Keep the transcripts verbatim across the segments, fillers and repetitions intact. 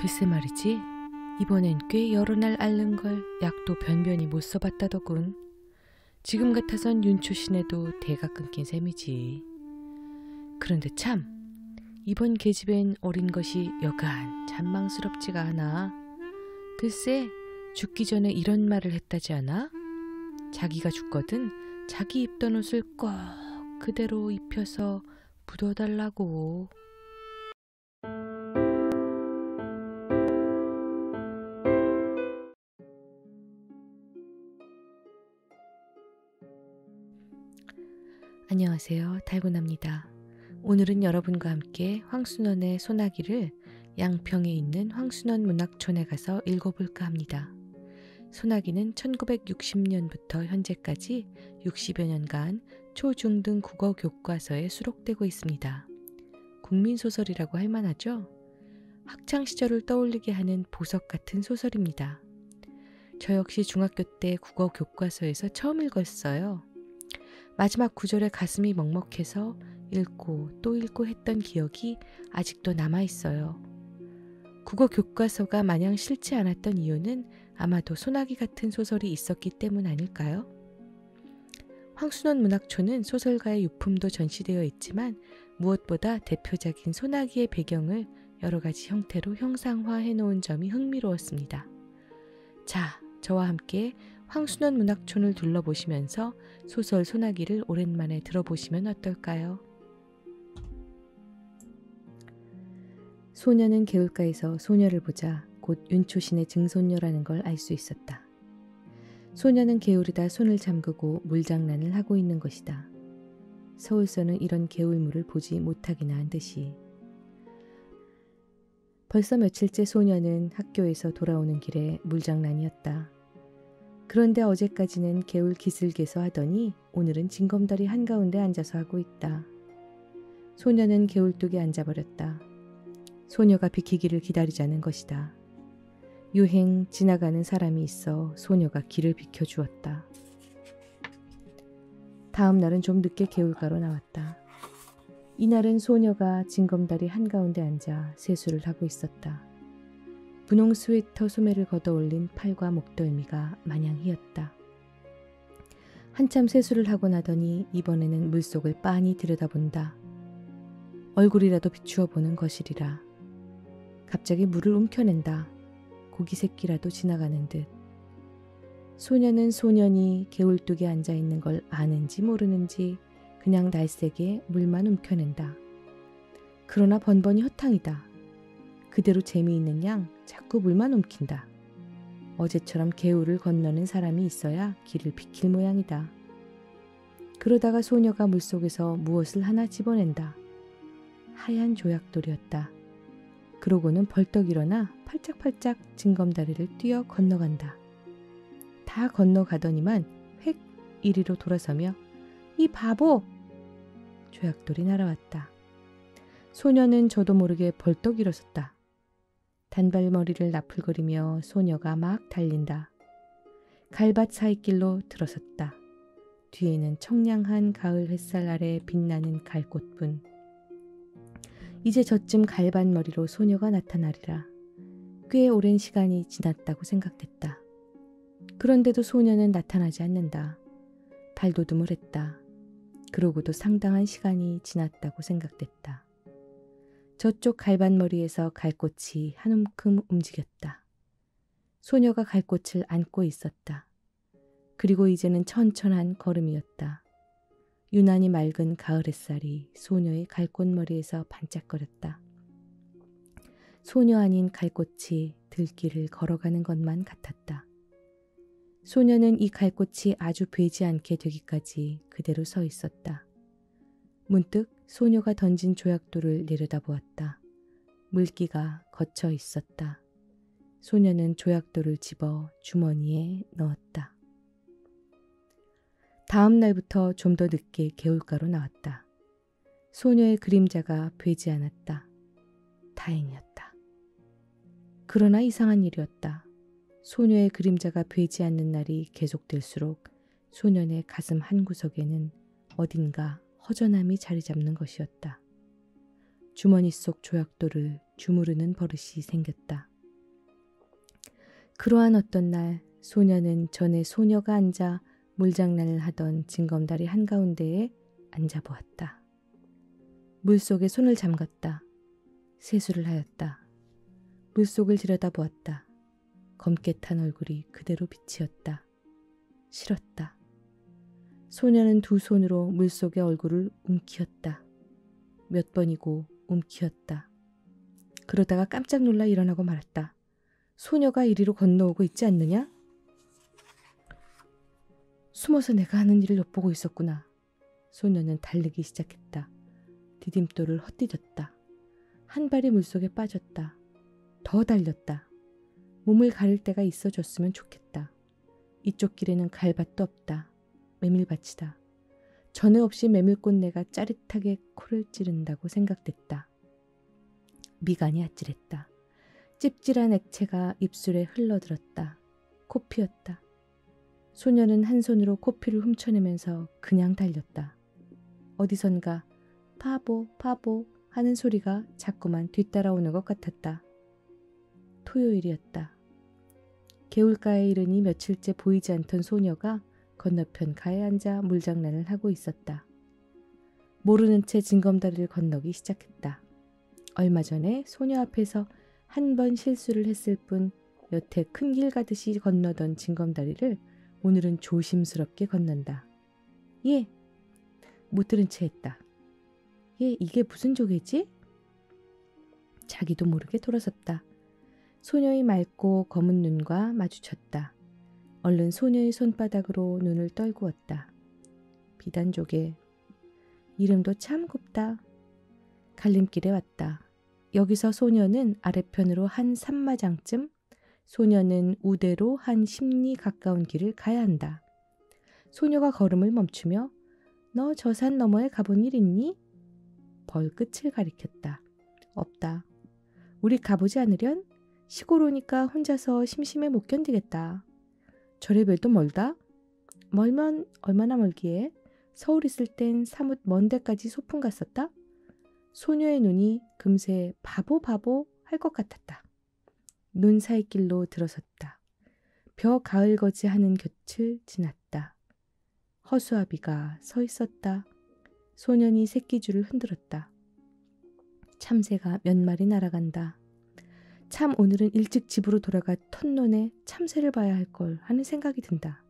글쎄 말이지, 이번엔 꽤 여러 날 앓는 걸 약도 변변히 못 써봤다더군. 지금 같아선 윤초신에도 대가 끊긴 셈이지. 그런데 참, 이번 계집엔 어린 것이 여간 잔망스럽지가 않아. 글쎄, 죽기 전에 이런 말을 했다지 않아? 자기가 죽거든 자기 입던 옷을 꼭 그대로 입혀서 묻어달라고. 안녕하세요, 달고나입니다. 오늘은 여러분과 함께 황순원의 소나기를 양평에 있는 황순원 문학촌에 가서 읽어볼까 합니다. 소나기는 천구백육십 년부터 현재까지 육십여 년간 초중등 국어 교과서에 수록되고 있습니다. 국민소설이라고 할 만하죠? 학창시절을 떠올리게 하는 보석 같은 소설입니다. 저 역시 중학교 때 국어 교과서에서 처음 읽었어요. 마지막 구절에 가슴이 먹먹해서 읽고 또 읽고 했던 기억이 아직도 남아있어요. 국어 교과서가 마냥 싫지 않았던 이유는 아마도 소나기 같은 소설이 있었기 때문 아닐까요? 황순원 문학촌은 소설가의 유품도 전시되어 있지만 무엇보다 대표작인 소나기의 배경을 여러 가지 형태로 형상화해 놓은 점이 흥미로웠습니다. 자, 저와 함께 황순원 문학촌을 둘러보시면서 소설 소나기를 오랜만에 들어보시면 어떨까요? 소녀는 개울가에서 소녀를 보자 곧 윤초신의 증손녀라는 걸 알 수 있었다. 소녀는 개울에다 손을 잠그고 물장난을 하고 있는 것이다. 서울서는 이런 개울물을 보지 못하기나 한 듯이. 벌써 며칠째 소녀는 학교에서 돌아오는 길에 물장난이었다. 그런데 어제까지는 개울 기슭에서 하더니 오늘은 징검다리 한가운데 앉아서 하고 있다. 소녀는 개울뚝에 앉아버렸다. 소녀가 비키기를 기다리자는 것이다. 유행 지나가는 사람이 있어 소녀가 길을 비켜주었다. 다음 날은 좀 늦게 개울가로 나왔다. 이날은 소녀가 징검다리 한가운데 앉아 세수를 하고 있었다. 분홍 스웨터 소매를 걷어올린 팔과 목덜미가 마냥 희었다. 한참 세수를 하고 나더니 이번에는 물속을 빤히 들여다본다. 얼굴이라도 비추어 보는 것이리라. 갑자기 물을 움켜낸다. 고기 새끼라도 지나가는 듯. 소녀는 소년이 개울뚝에 앉아있는 걸 아는지 모르는지 그냥 날쌔게 물만 움켜낸다. 그러나 번번이 허탕이다. 그대로 재미있는 양 자꾸 물만 움킨다. 어제처럼 개울을 건너는 사람이 있어야 길을 비킬 모양이다. 그러다가 소녀가 물속에서 무엇을 하나 집어낸다. 하얀 조약돌이었다. 그러고는 벌떡 일어나 팔짝팔짝 징검다리를 뛰어 건너간다. 다 건너가더니만 획 이리로 돌아서며 이 바보! 조약돌이 날아왔다. 소녀는 저도 모르게 벌떡 일어섰다. 단발머리를 나풀거리며 소녀가 막 달린다. 갈밭 사이길로 들어섰다. 뒤에는 청량한 가을 햇살 아래 빛나는 갈꽃분. 이제 저쯤 갈밭머리로 소녀가 나타나리라. 꽤 오랜 시간이 지났다고 생각됐다. 그런데도 소녀는 나타나지 않는다. 발돋움을 했다. 그러고도 상당한 시간이 지났다고 생각됐다. 저쪽 갈밭머리에서 갈꽃이 한 움큼 움직였다. 소녀가 갈꽃을 안고 있었다. 그리고 이제는 천천한 걸음이었다. 유난히 맑은 가을 햇살이 소녀의 갈꽃머리에서 반짝거렸다. 소녀 아닌 갈꽃이 들길을 걸어가는 것만 같았다. 소녀는 이 갈꽃이 아주 베지 않게 되기까지 그대로 서 있었다. 문득 소녀가 던진 조약돌을 내려다보았다. 물기가 걷혀 있었다. 소녀는 조약돌을 집어 주머니에 넣었다. 다음 날부터 좀 더 늦게 개울가로 나왔다. 소녀의 그림자가 보이지 않았다. 다행이었다. 그러나 이상한 일이었다. 소녀의 그림자가 보이지 않는 날이 계속될수록 소년의 가슴 한구석에는 어딘가 허전함이 자리 잡는 것이었다. 주머니 속 조약돌을 주무르는 버릇이 생겼다. 그러한 어떤 날 소녀는 전에 소녀가 앉아 물장난을 하던 징검다리 한가운데에 앉아보았다. 물속에 손을 잠갔다. 세수를 하였다. 물속을 들여다보았다. 검게 탄 얼굴이 그대로 비치었다. 싫었다. 소녀는 두 손으로 물속의 얼굴을 움키었다. 몇 번이고 움키었다. 그러다가 깜짝 놀라 일어나고 말았다. 소녀가 이리로 건너오고 있지 않느냐? 숨어서 내가 하는 일을 엿보고 있었구나. 소녀는 달리기 시작했다. 디딤돌을 헛디뎠다. 한 발이 물속에 빠졌다. 더 달렸다. 몸을 가릴 데가 있어줬으면 좋겠다. 이쪽 길에는 갈밭도 없다. 메밀밭이다. 전에 없이 메밀꽃내가 짜릿하게 코를 찌른다고 생각됐다. 미간이 아찔했다. 찝찝한 액체가 입술에 흘러들었다. 코피였다. 소녀는 한 손으로 코피를 훔쳐내면서 그냥 달렸다. 어디선가 파보 파보 하는 소리가 자꾸만 뒤따라오는 것 같았다. 토요일이었다. 개울가에 이르니 며칠째 보이지 않던 소녀가 건너편 가에 앉아 물장난을 하고 있었다. 모르는 채 징검다리를 건너기 시작했다. 얼마 전에 소녀 앞에서 한 번 실수를 했을 뿐 여태 큰 길 가듯이 건너던 징검다리를 오늘은 조심스럽게 건넌다. 예! 못 들은 채 했다. 예, 이게 무슨 조개지? 자기도 모르게 돌아섰다. 소녀의 맑고 검은 눈과 마주쳤다. 얼른 소녀의 손바닥으로 눈을 떨구었다. 비단조개. 이름도 참 곱다. 갈림길에 왔다. 여기서 소녀는 아래편으로 한 산마장쯤, 소녀는 우대로 한 십리 가까운 길을 가야 한다. 소녀가 걸음을 멈추며 너 저 산 너머에 가본 일 있니? 벌 끝을 가리켰다. 없다. 우리 가보지 않으련? 시골 오니까 혼자서 심심해 못 견디겠다. 저래봬도 멀다? 멀면 얼마나 멀기에? 서울 있을 땐 사뭇 먼 데까지 소풍 갔었다? 소녀의 눈이 금세 바보 바보 할 것 같았다. 눈 사이 길로 들어섰다. 벼 가을거지 하는 곁을 지났다. 허수아비가 서 있었다. 소년이 새끼줄을 흔들었다. 참새가 몇 마리 날아간다. 참 오늘은 일찍 집으로 돌아가 턴논에 참새를 봐야 할 걸 하는 생각이 든다.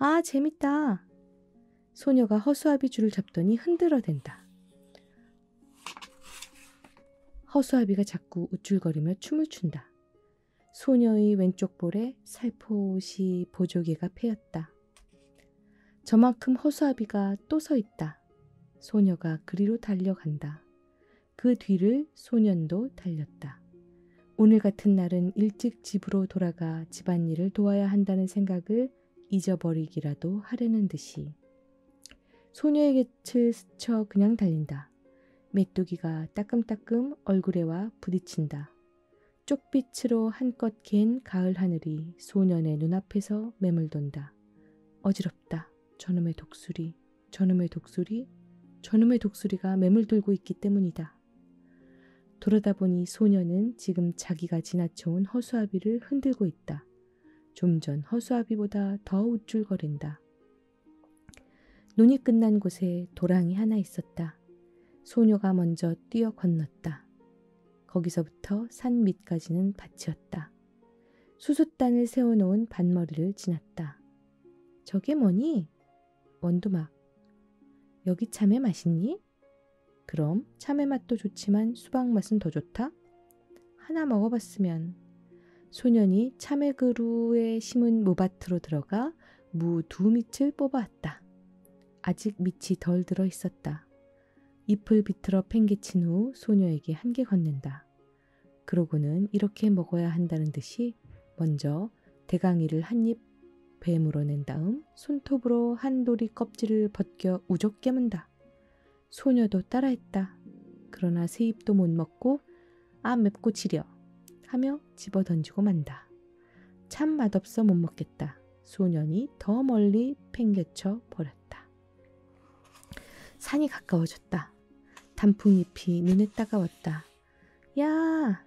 아, 재밌다. 소녀가 허수아비 줄을 잡더니 흔들어댄다. 허수아비가 자꾸 우쭐거리며 춤을 춘다. 소녀의 왼쪽 볼에 살포시 보조개가 패였다. 저만큼 허수아비가 또 서 있다. 소녀가 그리로 달려간다. 그 뒤를 소년도 달렸다. 오늘 같은 날은 일찍 집으로 돌아가 집안일을 도와야 한다는 생각을 잊어버리기라도 하려는 듯이. 소녀의 곁을 스쳐 그냥 달린다. 메뚜기가 따끔따끔 얼굴에 와 부딪힌다. 쪽빛으로 한껏 갠 가을 하늘이 소년의 눈앞에서 매물돈다. 어지럽다. 저놈의 독수리, 저놈의 독수리, 저놈의 독수리가 매물돌고 있기 때문이다. 돌아다 보니 소녀는 지금 자기가 지나쳐온 허수아비를 흔들고 있다. 좀 전 허수아비보다 더 우쭐거린다. 눈이 끝난 곳에 도랑이 하나 있었다. 소녀가 먼저 뛰어 건넜다. 거기서부터 산 밑까지는 밭이었다. 수숫단을 세워놓은 밭머리를 지났다. 저게 뭐니? 원두막. 여기 참외 맛있니? 그럼 참외 맛도 좋지만 수박 맛은 더 좋다? 하나 먹어봤으면. 소년이 참외 그루에 심은 모밭으로 들어가 무 두 밑을 뽑아왔다. 아직 밑이 덜 들어 있었다. 잎을 비틀어 팽개친 후 소녀에게 한 개 건넨다. 그러고는 이렇게 먹어야 한다는 듯이 먼저 대강이를 한 입 베물어낸 다음 손톱으로 한 도리 껍질을 벗겨 우적 깨문다. 소녀도 따라했다. 그러나 세 입도 못 먹고 아 맵고 지려 하며 집어던지고 만다. 참 맛없어 못 먹겠다. 소년이 더 멀리 팽개쳐 버렸다. 산이 가까워졌다. 단풍잎이 눈에 따가웠다. 야!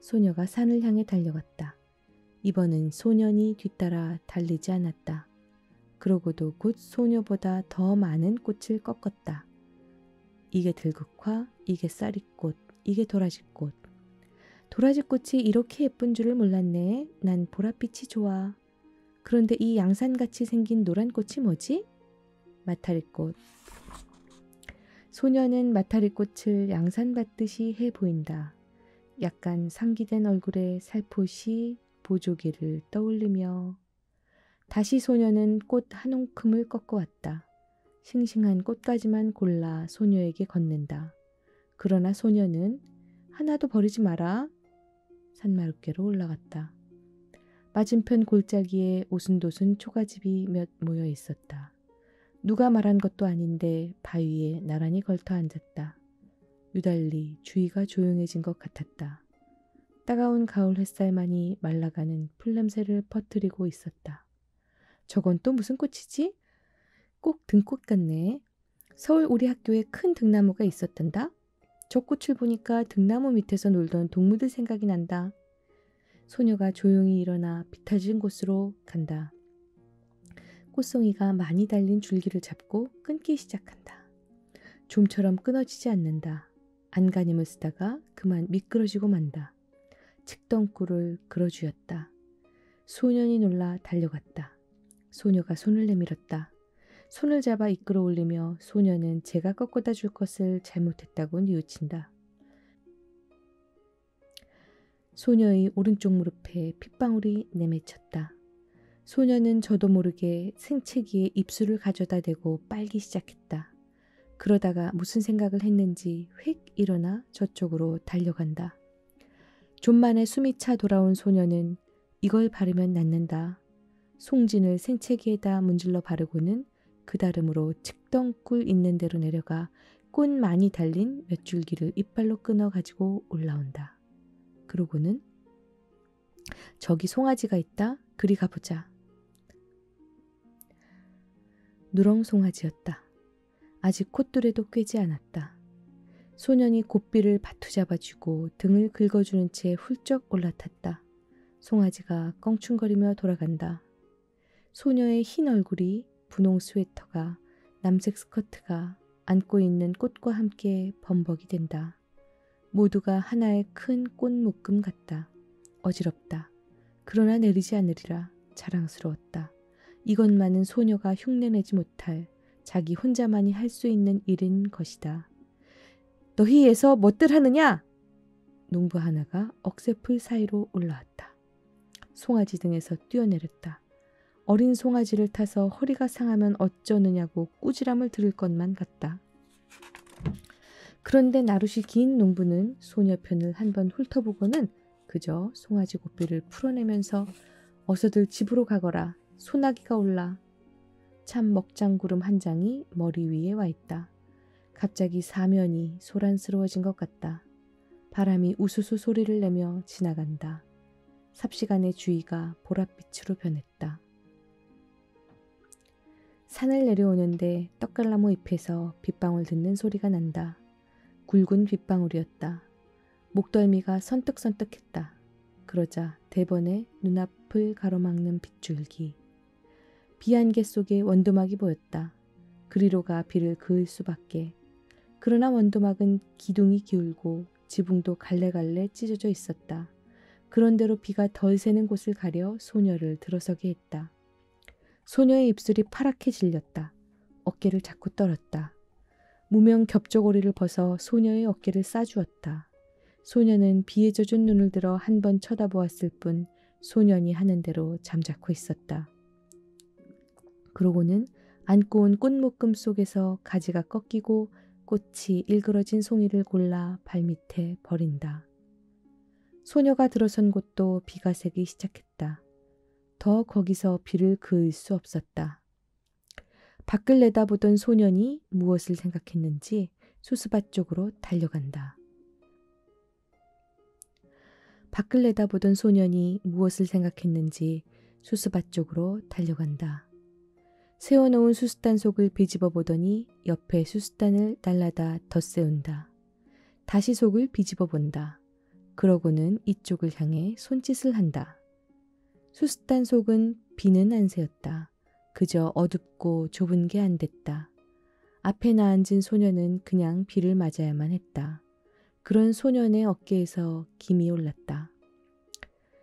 소녀가 산을 향해 달려갔다. 이번엔 소년이 뒤따라 달리지 않았다. 그러고도 곧 소녀보다 더 많은 꽃을 꺾었다. 이게 들국화, 이게 쌀이꽃, 이게 도라지꽃. 도라지꽃이 이렇게 예쁜 줄을 몰랐네. 난 보랏빛이 좋아. 그런데 이 양산같이 생긴 노란 꽃이 뭐지? 마타리꽃. 소녀는 마타리꽃을 양산받듯이 해 보인다. 약간 상기된 얼굴에 살포시 보조개를 떠올리며 다시 소녀는 꽃 한 움큼을 꺾어왔다. 싱싱한 꽃까지만 골라 소녀에게 건넨다. 그러나 소녀는 하나도 버리지 마라. 산마룻개로 올라갔다. 맞은편 골짜기에 오순도순 초가집이 몇 모여 있었다. 누가 말한 것도 아닌데 바위에 나란히 걸터 앉았다. 유달리 주위가 조용해진 것 같았다. 따가운 가을 햇살만이 말라가는 풀냄새를 퍼뜨리고 있었다. 저건 또 무슨 꽃이지? 꼭 등꽃 같네. 서울 우리 학교에 큰 등나무가 있었단다. 저 꽃을 보니까 등나무 밑에서 놀던 동무들 생각이 난다. 소녀가 조용히 일어나 비탈진 곳으로 간다. 꽃송이가 많이 달린 줄기를 잡고 끊기 시작한다. 좀처럼 끊어지지 않는다. 안간힘을 쓰다가 그만 미끄러지고 만다. 측덩굴을 그려주었다. 소년이 놀라 달려갔다. 소녀가 손을 내밀었다. 손을 잡아 이끌어 올리며 소녀는 제가 꺾어다 줄 것을 잘못했다고 뉘우친다. 소녀의 오른쪽 무릎에 핏방울이 내맺혔다. 소녀는 저도 모르게 생채기에 입술을 가져다 대고 빨기 시작했다. 그러다가 무슨 생각을 했는지 휙 일어나 저쪽으로 달려간다. 좀 만에 숨이 차 돌아온 소녀는 이걸 바르면 낫는다. 송진을 생채기에다 문질러 바르고는 그다름으로 측덩굴 있는 대로 내려가 꽃 많이 달린 몇 줄기를 이빨로 끊어 가지고 올라온다. 그러고는 저기 송아지가 있다. 그리 가보자. 누렁 송아지였다. 아직 콧뚜레도 꿰지 않았다. 소년이 곱비를 바투잡아 쥐고 등을 긁어주는 채 훌쩍 올라탔다. 송아지가 껑충거리며 돌아간다. 소녀의 흰 얼굴이, 분홍 스웨터가, 남색 스커트가 안고 있는 꽃과 함께 범벅이 된다. 모두가 하나의 큰 꽃묶음 같다. 어지럽다. 그러나 내리지 않으리라. 자랑스러웠다. 이것만은 소녀가 흉내내지 못할, 자기 혼자만이 할 수 있는 일인 것이다. 너희에서 뭣들 하느냐? 농부 하나가 억새풀 사이로 올라왔다. 송아지 등에서 뛰어내렸다. 어린 송아지를 타서 허리가 상하면 어쩌느냐고 꾸지람을 들을 것만 같다. 그런데 나룻이 긴 농부는 소녀 편을 한번 훑어보고는 그저 송아지 고삐를 풀어내면서 어서들 집으로 가거라. 소나기가 올라. 참 먹장구름 한 장이 머리 위에 와 있다. 갑자기 사면이 소란스러워진 것 같다. 바람이 우수수 소리를 내며 지나간다. 삽시간에 주위가 보랏빛으로 변했다. 산을 내려오는데 떡갈나무 잎에서 빗방울 듣는 소리가 난다. 굵은 빗방울이었다. 목덜미가 선뜩선뜩했다. 그러자 대번에 눈앞을 가로막는 빗줄기. 비 안개 속에 원두막이 보였다. 그리로가 비를 그을 수밖에. 그러나 원두막은 기둥이 기울고 지붕도 갈래갈래 찢어져 있었다. 그런대로 비가 덜 새는 곳을 가려 소녀를 들어서게 했다. 소녀의 입술이 파랗게 질렸다. 어깨를 자꾸 떨었다. 무명 겹저고리를 벗어 소녀의 어깨를 싸주었다. 소녀는 비에 젖은 눈을 들어 한번 쳐다보았을 뿐 소년이 하는 대로 잠자코 있었다. 그러고는 안고 온 꽃묶음 속에서 가지가 꺾이고 꽃이 일그러진 송이를 골라 발밑에 버린다. 소녀가 들어선 곳도 비가 새기 시작했다. 더 거기서 비를 그을 수 없었다. 밖을 내다보던 소년이 무엇을 생각했는지 수수밭 쪽으로 달려간다. 밖을 내다보던 소년이 무엇을 생각했는지 수수밭 쪽으로 달려간다. 세워놓은 수수단 속을 비집어 보더니 옆에 수수단을 날라다 덧세운다. 다시 속을 비집어 본다. 그러고는 이쪽을 향해 손짓을 한다. 수수탄 속은 비는 안 새었다. 그저 어둡고 좁은 게 안 됐다. 앞에 나앉은 소년은 그냥 비를 맞아야만 했다. 그런 소년의 어깨에서 김이 올랐다.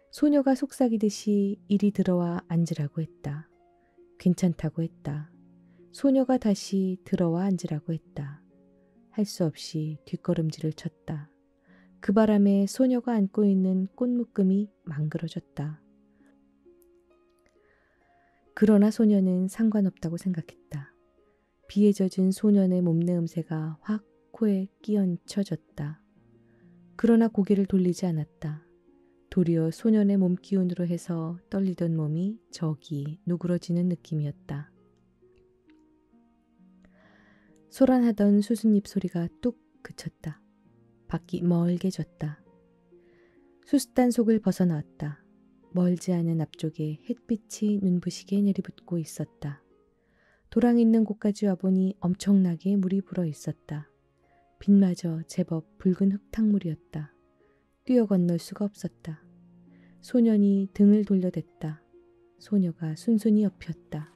소녀가 속삭이듯이 이리 들어와 앉으라고 했다. 괜찮다고 했다. 소녀가 다시 들어와 앉으라고 했다. 할 수 없이 뒷걸음질을 쳤다. 그 바람에 소녀가 안고 있는 꽃묶음이 망그러졌다. 그러나 소녀는 상관없다고 생각했다. 비에 젖은 소년의 몸내음새가 확 코에 끼얹혀졌다. 그러나 고개를 돌리지 않았다. 도리어 소년의 몸기운으로 해서 떨리던 몸이 저기 누그러지는 느낌이었다. 소란하던 수수잎 소리가 뚝 그쳤다. 밖이 멀게 졌다. 수수탄 속을 벗어나왔다. 멀지 않은 앞쪽에 햇빛이 눈부시게 내리붙고 있었다. 도랑 있는 곳까지 와보니 엄청나게 물이 불어 있었다. 빛마저 제법 붉은 흙탕물이었다. 뛰어 건널 수가 없었다. 소년이 등을 돌려댔다. 소녀가 순순히 엎였다.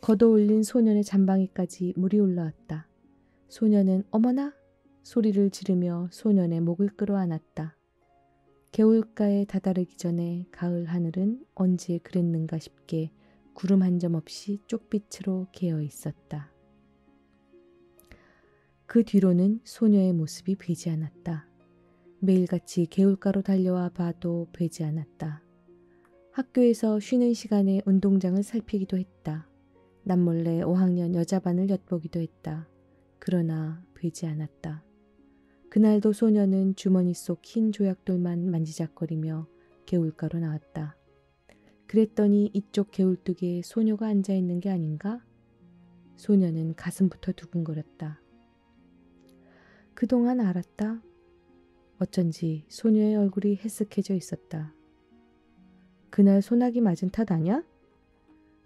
걷어올린 소년의 잠방이까지 물이 올라왔다. 소년은 어머나! 소리를 지르며 소년의 목을 끌어안았다. 개울가에 다다르기 전에 가을 하늘은 언제 그랬는가 싶게 구름 한 점 없이 쪽빛으로 개어 있었다. 그 뒤로는 소녀의 모습이 보이지 않았다. 매일같이 개울가로 달려와 봐도 보이지 않았다. 학교에서 쉬는 시간에 운동장을 살피기도 했다. 남몰래 오 학년 여자반을 엿보기도 했다. 그러나 보이지 않았다. 그날도 소녀는 주머니 속 흰 조약돌만 만지작거리며 개울가로 나왔다. 그랬더니 이쪽 개울뚝에 소녀가 앉아있는 게 아닌가? 소녀는 가슴부터 두근거렸다. 그동안 알았다. 어쩐지 소녀의 얼굴이 해쓱해져 있었다. 그날 소나기 맞은 탓 아냐?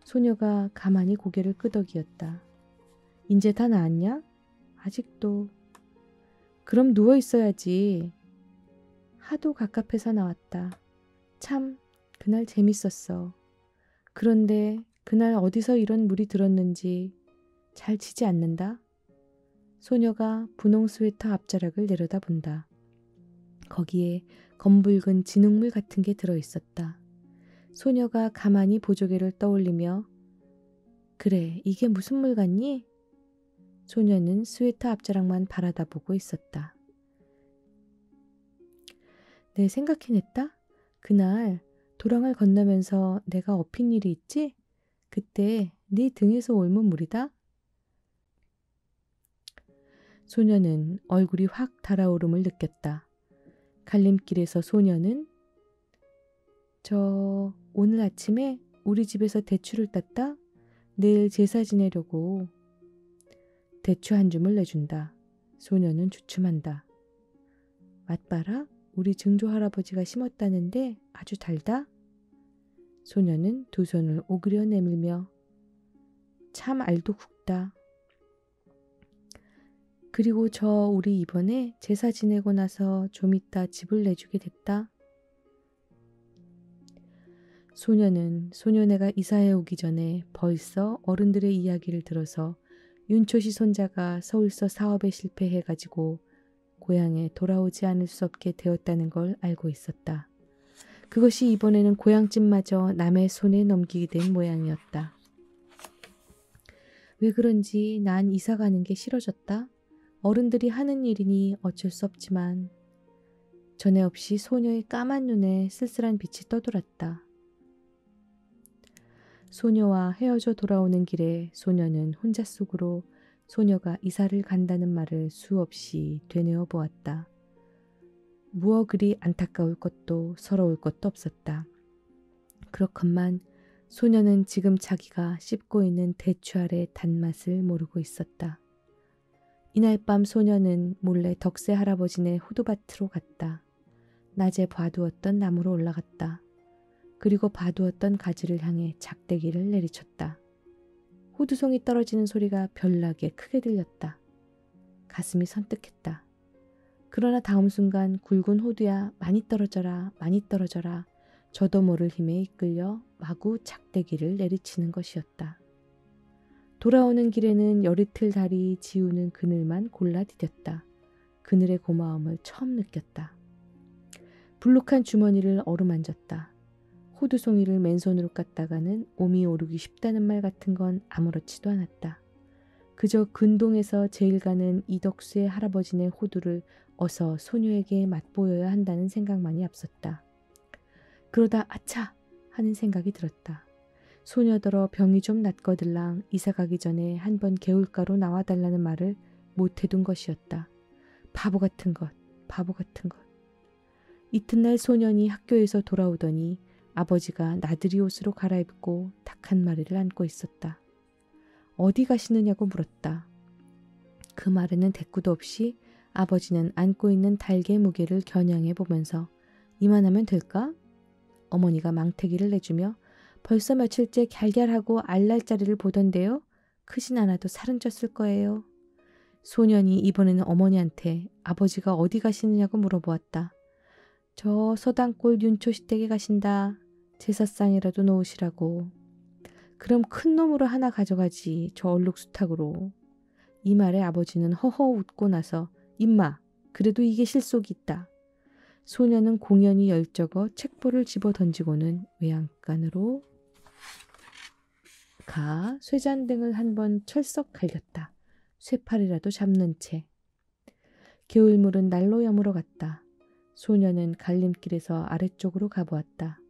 소녀가 가만히 고개를 끄덕이었다. 이제 다 나았냐? 아직도. 그럼 누워 있어야지. 하도 갑갑해서 나왔다. 참, 그날 재밌었어. 그런데 그날 어디서 이런 물이 들었는지 잘 치지 않는다. 소녀가 분홍 스웨터 앞자락을 내려다본다. 거기에 검붉은 진흙물 같은 게 들어있었다. 소녀가 가만히 보조개를 떠올리며 그래, 이게 무슨 물 같니? 소녀는 스웨터 앞자락만 바라다보고 있었다. 내 생각해냈다? 그날 도랑을 건너면서 내가 엎인 일이 있지? 그때 네 등에서 옮은 물이다? 소녀는 얼굴이 확 달아오름을 느꼈다. 갈림길에서 소녀는 저 오늘 아침에 우리 집에서 대추를 땄다. 내일 제사 지내려고. 대추 한 줌을 내준다. 소녀는 주춤한다. 맛봐라. 우리 증조할아버지가 심었다는데 아주 달다. 소녀는 두 손을 오그려 내밀며 참 알도 굵다. 그리고 저 우리 이번에 제사 지내고 나서 좀 이따 집을 내주게 됐다. 소녀는 소녀네가 이사해 오기 전에 벌써 어른들의 이야기를 들어서 윤초시 손자가 서울서 사업에 실패해가지고 고향에 돌아오지 않을 수 없게 되었다는 걸 알고 있었다. 그것이 이번에는 고향집마저 남의 손에 넘기게 된 모양이었다. 왜 그런지 난 이사 가는 게 싫어졌다. 어른들이 하는 일이니 어쩔 수 없지만 전에 없이 소녀의 까만 눈에 쓸쓸한 빛이 떠돌았다. 소녀와 헤어져 돌아오는 길에 소녀는 혼자 속으로 소녀가 이사를 간다는 말을 수없이 되뇌어 보았다. 무어 그리 안타까울 것도 서러울 것도 없었다. 그렇건만 소녀는 지금 자기가 씹고 있는 대추 알의 단맛을 모르고 있었다. 이날 밤 소녀는 몰래 덕세 할아버지네 호두밭으로 갔다. 낮에 봐두었던 나무로 올라갔다. 그리고 봐두었던 가지를 향해 작대기를 내리쳤다. 호두송이 떨어지는 소리가 별나게 크게 들렸다. 가슴이 선뜩했다. 그러나 다음 순간 굵은 호두야 많이 떨어져라 많이 떨어져라 저도 모를 힘에 이끌려 마구 작대기를 내리치는 것이었다. 돌아오는 길에는 여리틀 다리 지우는 그늘만 골라 디뎠다. 그늘의 고마움을 처음 느꼈다. 불룩한 주머니를 어루만졌다. 호두송이를 맨손으로 깠다가는 오미 오르기 쉽다는 말 같은 건 아무렇지도 않았다. 그저 근동에서 제일 가는 이덕수의 할아버지네 호두를 어서 소녀에게 맛보여야 한다는 생각만이 앞섰다. 그러다 아차! 하는 생각이 들었다. 소녀더러 병이 좀 낫거들랑 이사가기 전에 한번 개울가로 나와달라는 말을 못해둔 것이었다. 바보 같은 것, 바보 같은 것. 이튿날 소년이 학교에서 돌아오더니 아버지가 나들이 옷으로 갈아입고 닭 한 마리를 안고 있었다. 어디 가시느냐고 물었다. 그 말에는 대꾸도 없이 아버지는 안고 있는 닭의 무게를 겨냥해 보면서 이만하면 될까? 어머니가 망태기를 내주며 벌써 며칠째 갸갸하고 알랄자리를 보던데요. 크진 않아도 살은 쪘을 거예요. 소년이 이번에는 어머니한테 아버지가 어디 가시느냐고 물어보았다. 저 서당골 윤초시 댁에 가신다. 제사상이라도 놓으시라고. 그럼 큰 놈으로 하나 가져가지. 저 얼룩수탉으로. 이 말에 아버지는 허허 웃고 나서 임마 그래도 이게 실속이 있다. 소녀는 공연히 열적어 책볼을 집어던지고는 외양간으로 가 쇠잔등을 한번 철썩 갈겼다. 쇠팔이라도 잡는 채. 개울물은 날로 여물어 갔다. 소녀는 갈림길에서 아래쪽으로 가보았다.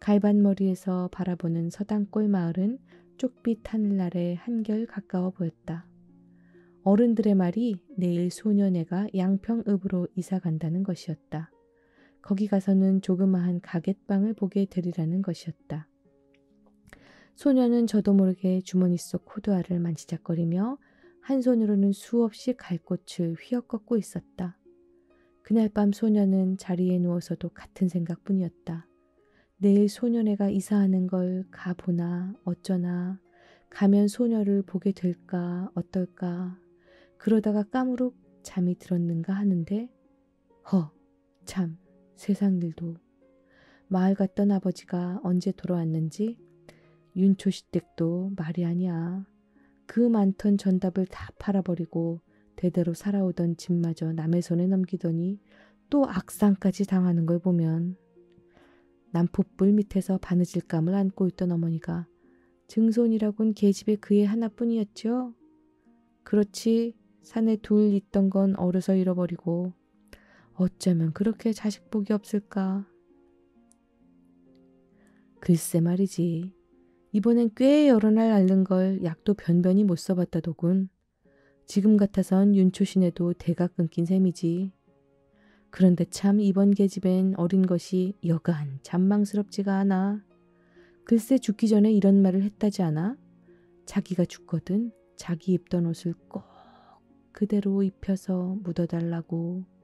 갈반머리에서 바라보는 서당골 마을은 쪽빛 하늘날에 한결 가까워 보였다. 어른들의 말이 내일 소년애가 양평읍으로 이사간다는 것이었다. 거기 가서는 조그마한 가게방을 보게 되리라는 것이었다. 소년은 저도 모르게 주머니 속 호두알을 만지작거리며 한 손으로는 수없이 갈꽃을 휘어꺾고 있었다. 그날 밤 소년은 자리에 누워서도 같은 생각뿐이었다. 내일 소년애가 이사하는 걸 가보나 어쩌나 가면 소녀를 보게 될까 어떨까 그러다가 까무룩 잠이 들었는가 하는데 허, 참, 세상 일도. 마을 갔던 아버지가 언제 돌아왔는지 윤초시 댁도 말이 아니야. 그 많던 전답을 다 팔아버리고 대대로 살아오던 집마저 남의 손에 넘기더니 또 악상까지 당하는 걸 보면 남포불 밑에서 바느질감을 안고 있던 어머니가 증손이라곤 계집애 그의 하나뿐이었죠. 그렇지 산에 둘 있던 건 어려서 잃어버리고 어쩌면 그렇게 자식 복이 없을까. 글쎄 말이지. 이번엔 꽤 여러 날 앓는 걸 약도 변변히 못 써봤다더군. 지금 같아선 윤초신에도 대가 끊긴 셈이지. 그런데 참 이번 계집엔 어린 것이 여간 잔망스럽지가 않아. 글쎄 죽기 전에 이런 말을 했다지 않아? 자기가 죽거든 자기 입던 옷을 꼭 그대로 입혀서 묻어달라고.